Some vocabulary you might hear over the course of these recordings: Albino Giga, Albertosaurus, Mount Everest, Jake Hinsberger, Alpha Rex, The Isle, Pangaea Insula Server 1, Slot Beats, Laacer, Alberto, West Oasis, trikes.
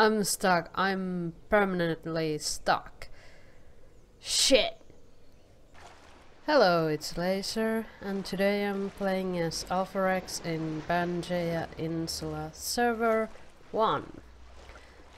I'm stuck. I'm permanently stuck. Shit! Hello, it's Laacer, and today I'm playing as Alpha Rex in Pangaea Insula Server 1.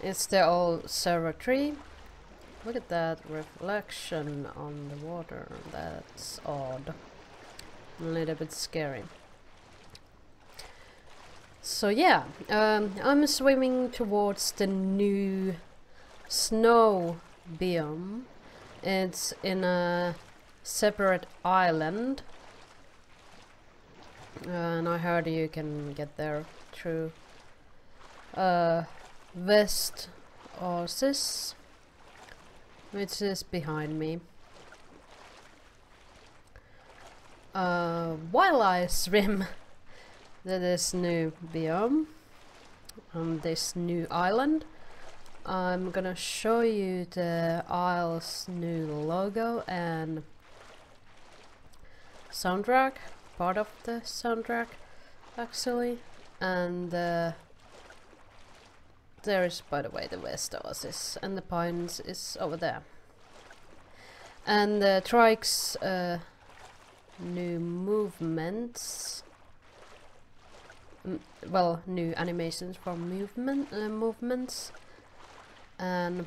It's the old Server 3. Look at that reflection on the water. That's odd. A little bit scary. So yeah, I'm swimming towards the new snow biome. It's in a separate island, and I heard you can get there through West Oasis, which is behind me. While I swim to this new biome on this new island, I'm gonna show you the Isle's new logo and soundtrack, part of the soundtrack actually, and there is, by the way, the West Oasis, and the Pines is over there, and the Trike's new movements, well, new animations for movements. And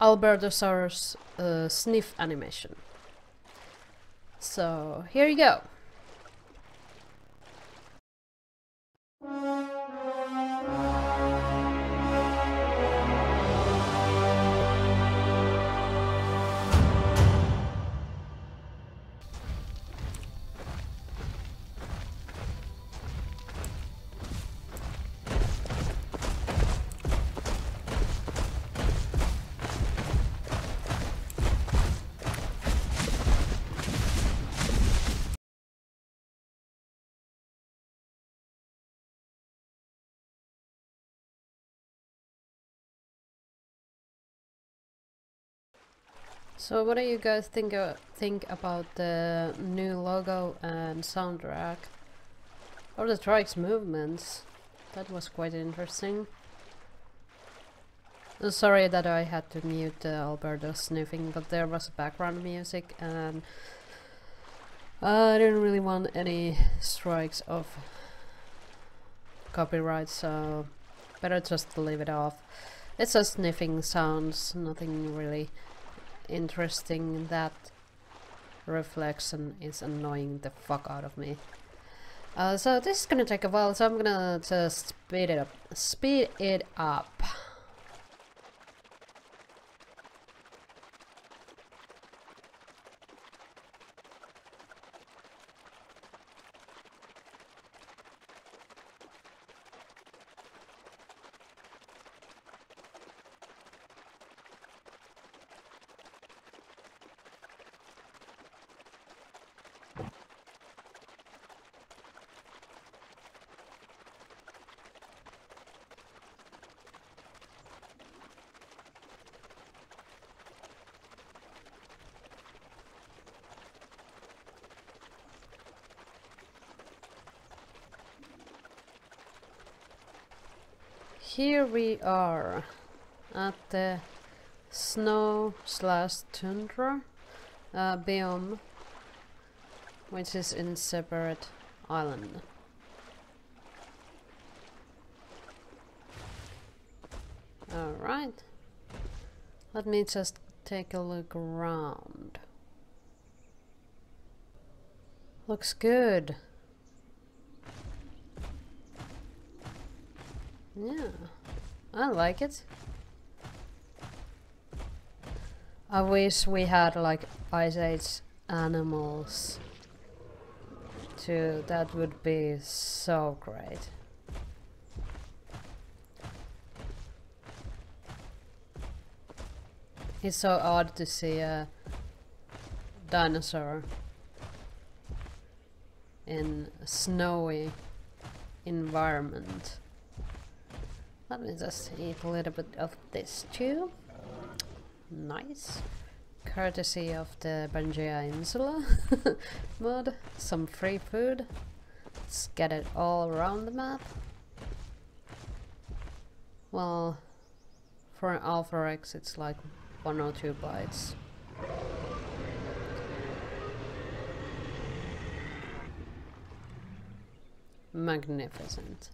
Albertosaurus sniff animation. So here you go. So what do you guys think about the new logo and soundtrack? Or the Trike's movements? That was quite interesting. Sorry that I had to mute Alberto sniffing, but there was background music and I didn't really want any strikes of copyright, so better just leave it off. It's just sniffing sounds, nothing really interesting. That reflection is annoying the fuck out of me. So this is gonna take a while, so I'm gonna just speed it up. Here we are at the snow/tundra biome, which is in separate island. Alright, let me just take a look around. Looks good. Yeah, I like it. I wish we had like Ice Age animals too, that would be so great. It's so odd to see a dinosaur in a snowy environment. Let me just eat a little bit of this too. Nice. Courtesy of the Pangaea Insula mod. Some free food. Let's get it all around the map. Well, for an Alpha Rex it's like 1 or 2 bites. Magnificent.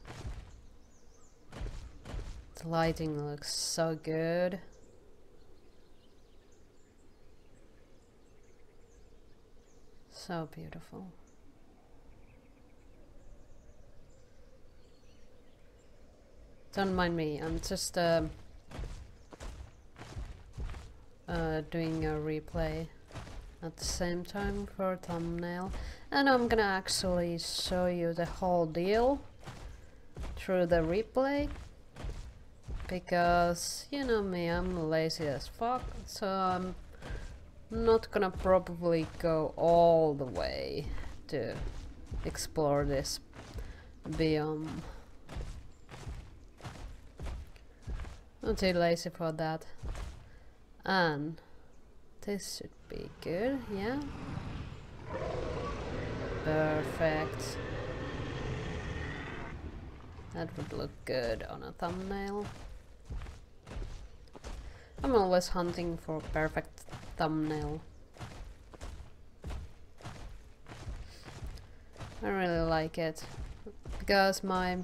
The lighting looks so good. So beautiful. Don't mind me, I'm just doing a replay at the same time for a thumbnail, and I'm gonna actually show you the whole deal through the replay, because you know me, I'm lazy as fuck, so I'm not gonna probably go all the way to explore this biome. I'm too lazy for that. And this should be good, yeah? Perfect. That would look good on a thumbnail. I'm always hunting for perfect thumbnail. I really like it because my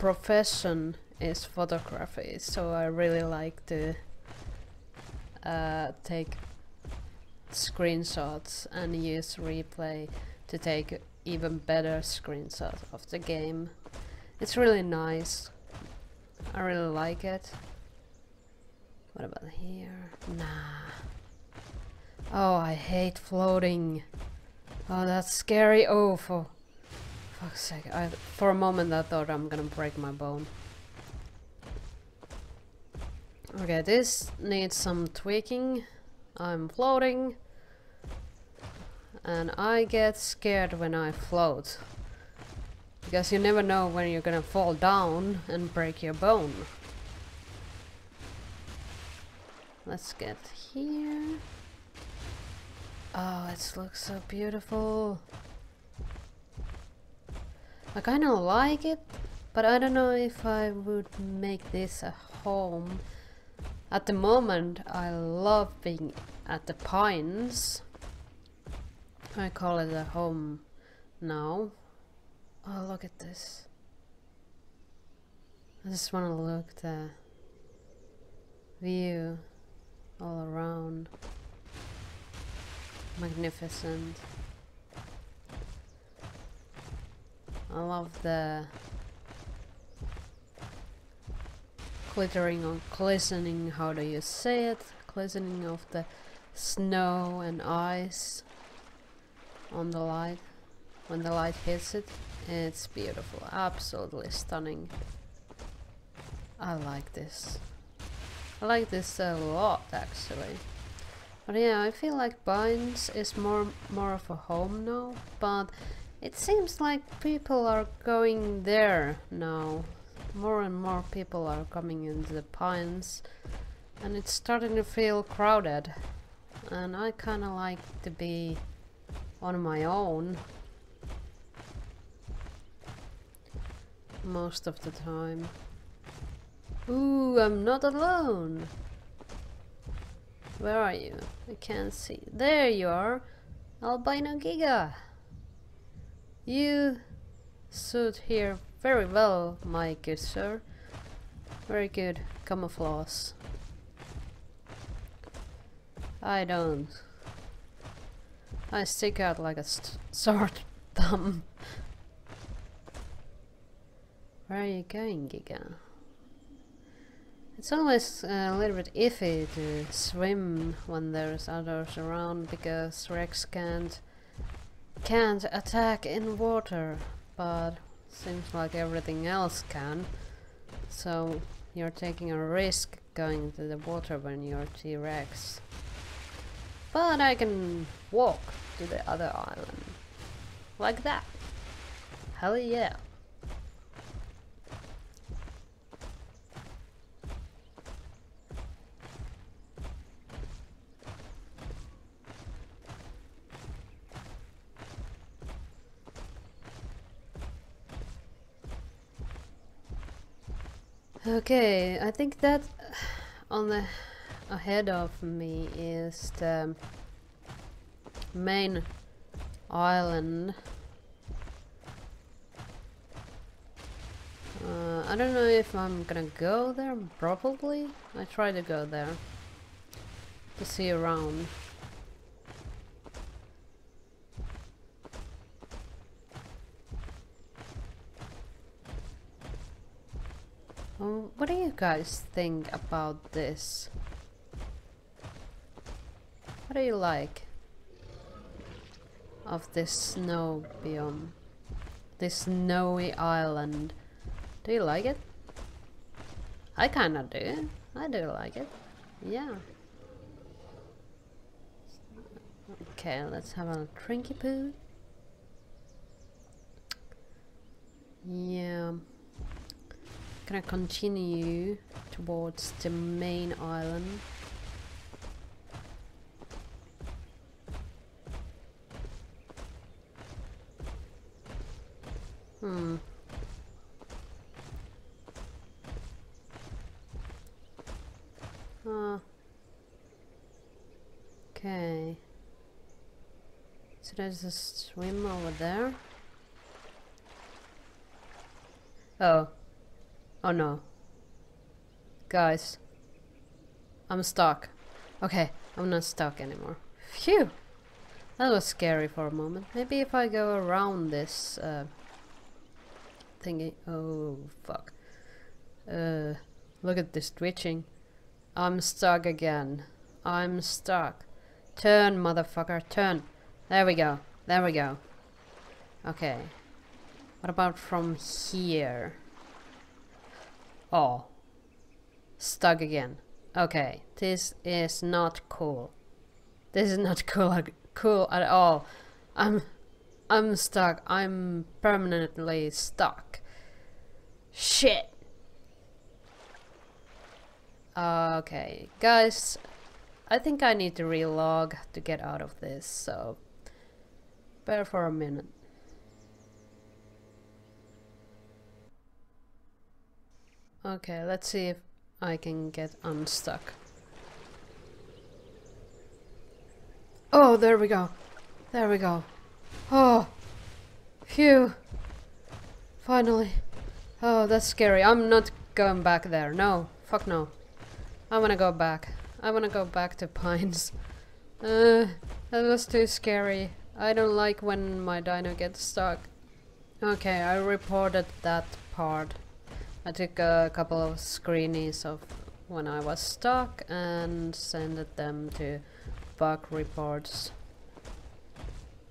profession is photography, so I really like to take screenshots and use replay to take even better screenshots of the game. It's really nice. I really like it. What about here? Nah. Oh, I hate floating. Oh, that's scary. Oh, for fuck's sake. For a moment I thought I'm gonna break my bone. Okay, this needs some tweaking. I'm floating. And I get scared when I float, because you never know when you're gonna fall down and break your bone. Let's get here. Oh, it looks so beautiful. I kind of like it, but I don't know if I would make this a home. At the moment, I love being at the pines. I call it a home now. Oh, look at this. I just want to look at the view all around. Magnificent. I love the glittering or glistening, how do you say it? Glistening of the snow and ice on the light. When the light hits it, it's beautiful, absolutely stunning. I like this. I like this a lot, actually. But yeah, I feel like pines is more of a home now, but it seems like people are going there now. More and more people are coming into the pines, and it's starting to feel crowded, and I kinda like to be on my own most of the time. Ooh, I'm not alone. Where are you? I can't see. There you are, Albino Giga. You suit here very well, my good sir. Very good camouflage. I don't. I stick out like a sore thumb. Where are you going, Giga? It's always a little bit iffy to swim when there's others around, because Rex can't attack in water, but seems like everything else can. So you're taking a risk going to the water when you're T-Rex. But I can walk to the other island. Like that. Hell yeah. Okay, I think that on the ahead of me is the main island. I don't know if I'm gonna go there, probably. I try to go there to see around. What do you guys think about this? What do you like of this snow biome? This snowy island? Do you like it? I kinda do. I do like it. Yeah. Okay, let's have a drinky poo. Yeah. Gonna continue towards the main island. Okay. So there's a swim over there. Oh. Oh no. Guys. I'm stuck. Okay, I'm not stuck anymore. Phew! That was scary for a moment. Maybe if I go around this thingy. Oh, fuck. Look at this twitching. I'm stuck again. I'm stuck. Turn, motherfucker, turn. There we go. There we go. Okay. What about from here? Oh, stuck again. Okay, this is not cool. This is not cool at all. I'm stuck. I'm permanently stuck. Shit. Okay, guys, I think I need to relog to get out of this, so bear for a minute. Okay, let's see if I can get unstuck. Oh, there we go. There we go. Oh, phew. Finally. Oh, that's scary. I'm not going back there. No, fuck no. I wanna go back. I wanna go back to Pines. That was too scary. I don't like when my dino gets stuck. Okay, I reported that part. I took a couple of screenies of when I was stuck and sent them to bug reports.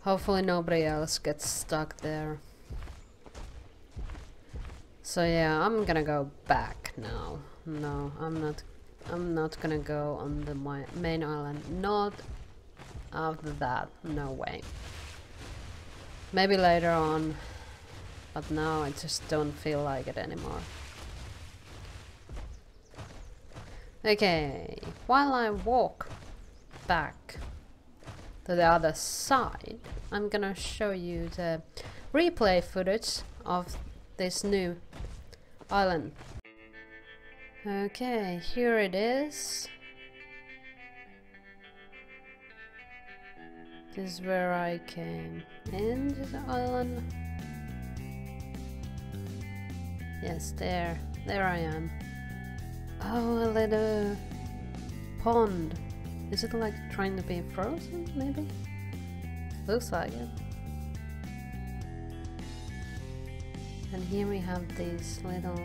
Hopefully nobody else gets stuck there. So yeah, I'm gonna go back now. No, I'm not gonna go on the main island. Not after that, no way. Maybe later on, but now I just don't feel like it anymore. Okay, while I walk back to the other side, I'm gonna show you the replay footage of this new island. Okay, here it is. This is where I came into the island. Yes, there I am. Oh, a little pond. Is it like trying to be frozen, maybe? Looks like it. And here we have these little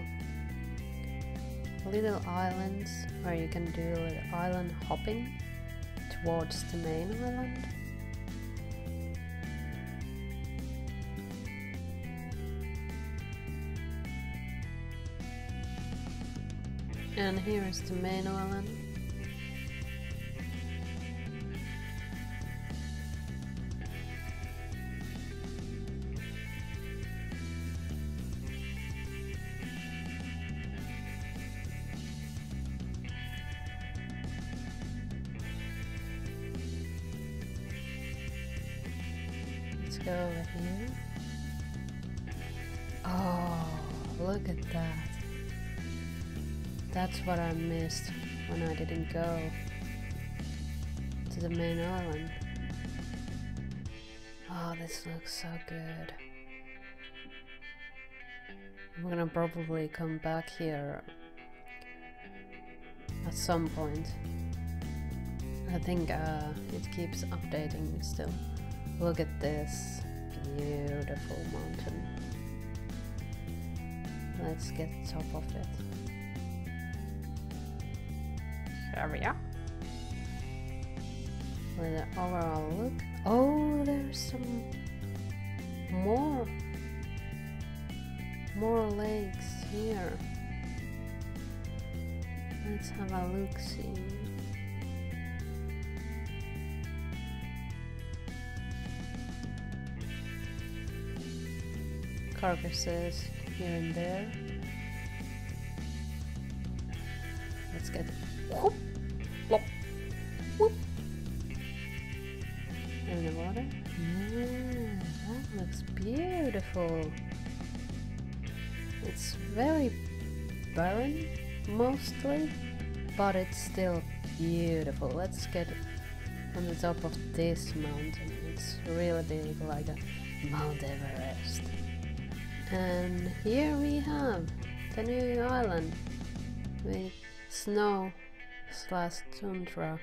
islands where you can do island hopping towards the main island. And here is the main island. Let's go over here. Oh, look at that. That's what I missed when I didn't go to the main island. Oh, this looks so good. I'm gonna probably come back here at some point. I think it keeps updating still. Look at this beautiful mountain. Let's get top of it. There we are. With an overall look. Oh, there's some more lakes here. Let's have a look see. Carcasses here and there. Let's get whoop, plop, whoop. In the water. Yeah, that looks beautiful. It's very barren mostly, but it's still beautiful. Let's get on the top of this mountain. It's really big, like a Mount Everest. And here we have the new island with snow / tundra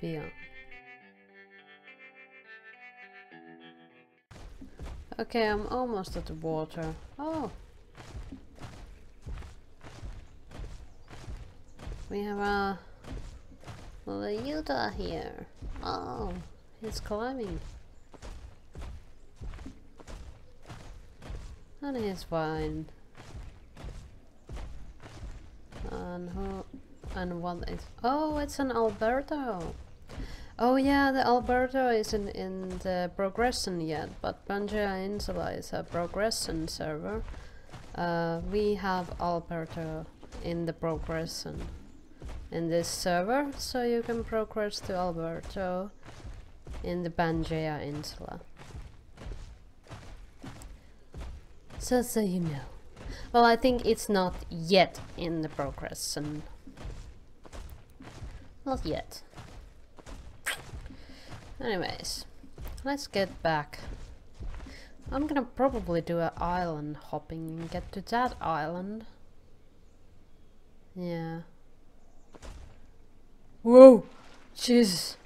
beyond. Okay, I'm almost at the water. Oh! We have a little Yuta here. Oh, he's climbing. And he's fine. And who and what is? Oh, it's an Alberto. Oh yeah, the Alberto isn't in the progression yet, but Pangaea Insula is a progression server. We have Alberto in the progression in this server, so you can progress to Alberto in the Pangaea Insula. So you know. Well, I think it's not yet in the progression. Not yet. Anyways, let's get back. I'm gonna probably do an island hopping and get to that island. Yeah. Whoa! Jesus!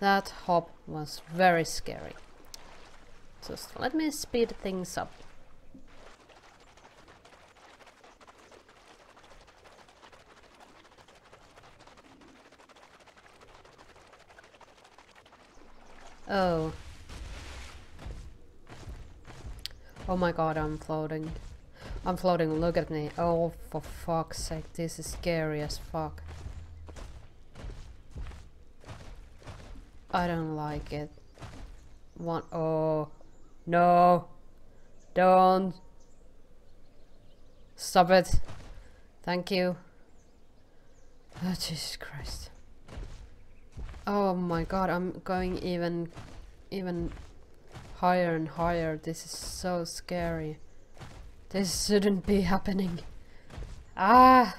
That hop was very scary. Just let me speed things up. Oh. Oh my god, I'm floating. I'm floating, look at me. Oh, for fuck's sake, this is scary as fuck. I don't like it. Oh. No. Don't. Stop it. Thank you. Oh, Jesus Christ. Oh my god, I'm going even higher and higher. This is so scary. This shouldn't be happening. Ah!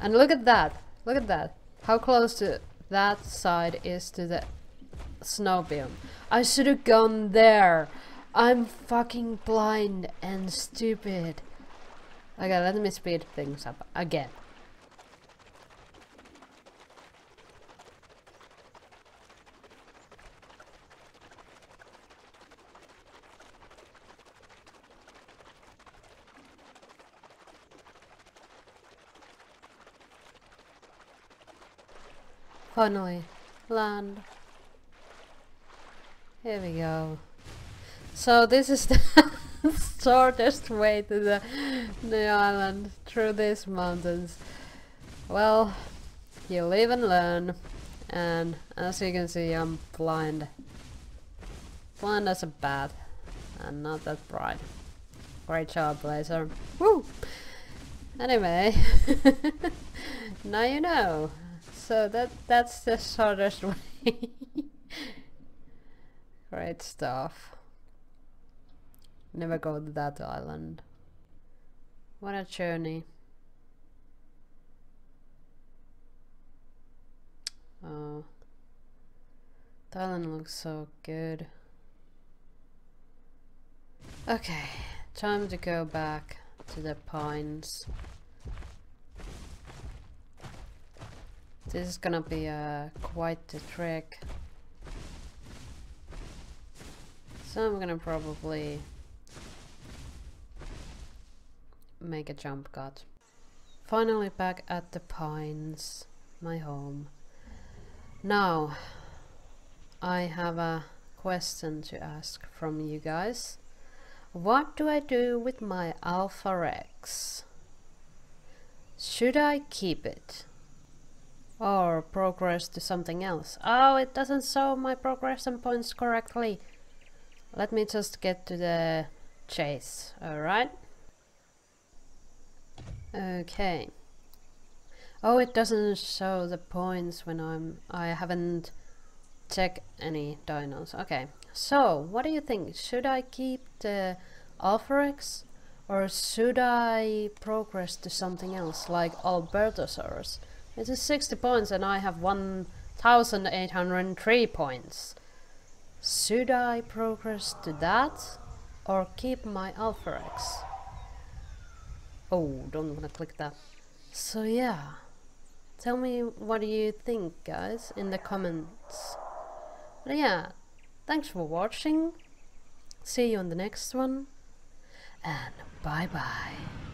And look at that. Look at that. How close to that side is to the snow biome. I should have gone there. I'm fucking blind and stupid. Okay, let me speed things up again. Finally, land. Here we go. So this is the shortest way to the new island, through these mountains. Well, you live and learn. And as you can see, I'm blind. Blind as a bat. And not that bright. Great job, Laacer. Woo! Anyway. Now you know. So that's the shortest way. Great stuff. Never go to that island. What a journey. Thailand looks so good. Okay, time to go back to the pines. This is gonna be quite the trek. So I'm gonna probably make a jump cut. Finally back at the pines, my home. Now, I have a question to ask from you guys. What do I do with my Alpha Rex? Should I keep it? Or progress to something else? Oh, it doesn't show my progression points correctly. Let me just get to the chase, alright? Okay. Oh, it doesn't show the points when I haven't checked any dinos. Okay, so what do you think? Should I keep the Alpha Rex? Or should I progress to something else, like Albertosaurus? It is 60 points and I have 1,803 points. Should I progress to that or keep my Alpha Rex? Oh, don't wanna click that. So yeah, tell me what do you think, guys, in the comments. But yeah, thanks for watching. See you on the next one. And bye bye.